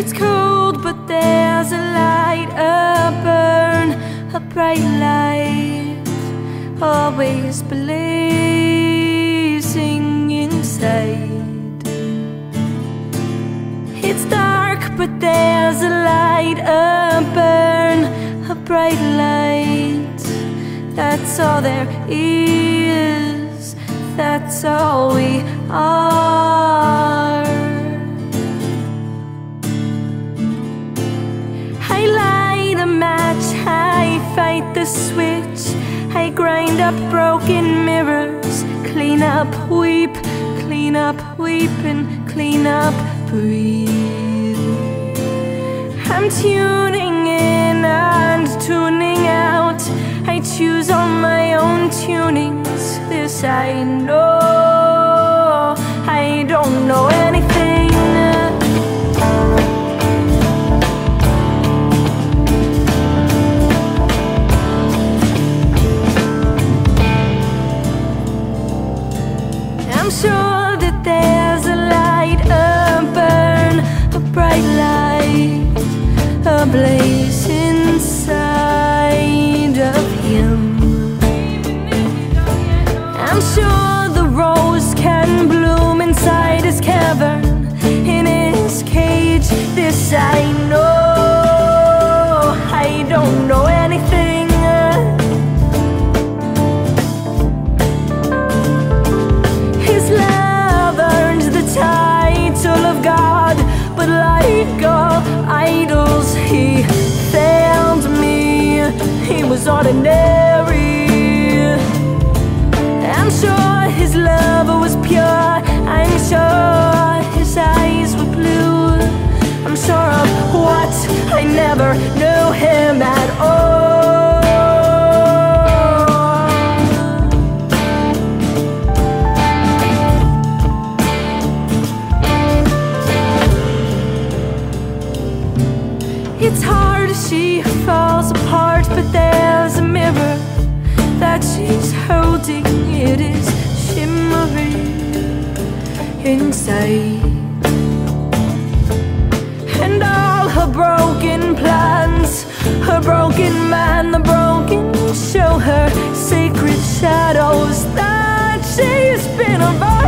it's cold, but there's a light, a burn, a bright light, always blazing inside. It's dark, but there's a light, a burn, a bright light. That's all there is, that's all we are. I light a match, I fight the switch, I grind up broken mirrors, clean up, weep and clean up, breathe. I'm tuning in and tuning out, I choose all my own tunings, this I know, I don't know anything. I'm sure that there's a light, a burn, a bright light, a blaze inside of him. I'm sure the rose can bloom inside his cavern, in his cage, this I know, I don't know anything. Idols, he failed me, he was ordinary. I'm sure his love was pure, I'm sure his eyes were blue, I'm sure of what, I never knew him at all. It's hard, she falls apart, but there's a mirror that she's holding, it is shimmering inside. And all her broken plans, her broken man, the broken show her sacred shadows that she's been avoiding.